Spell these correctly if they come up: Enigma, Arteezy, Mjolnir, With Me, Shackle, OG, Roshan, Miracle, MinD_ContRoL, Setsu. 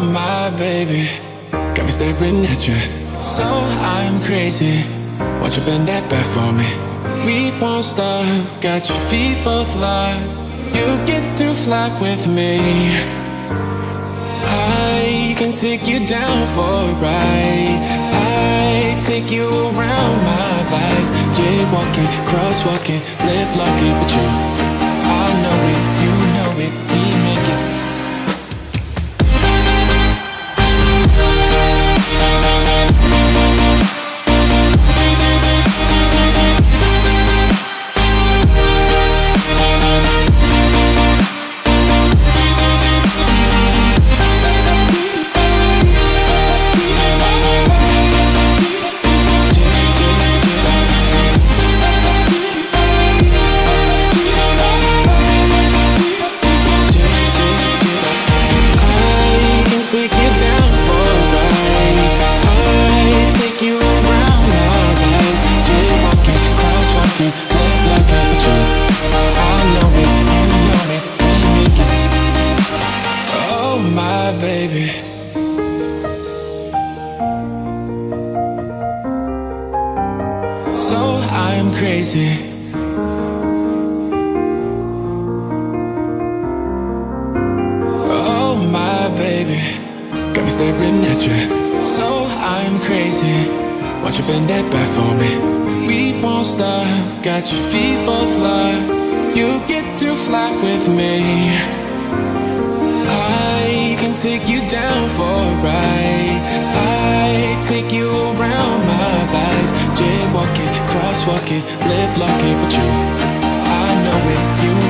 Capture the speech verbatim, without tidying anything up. Oh my baby, got me staring at you, so I'm crazy. Won't you bend that back for me? We won't stop, got your feet both locked. You get to fly with me. I can take you down for a ride. I take you around my life. Jaywalking, crosswalking, lip locking, but you, I know it, you know it, we make it. Baby, so I'm crazy. Oh my baby, got me staring at you, so I'm crazy. Won't you bend that back for me? We won't stop, got your feet both locked. You get to fly with me. Take you down for a ride. I take you around my life. Jaywalking, crosswalking, lip locking, but you, I know it, you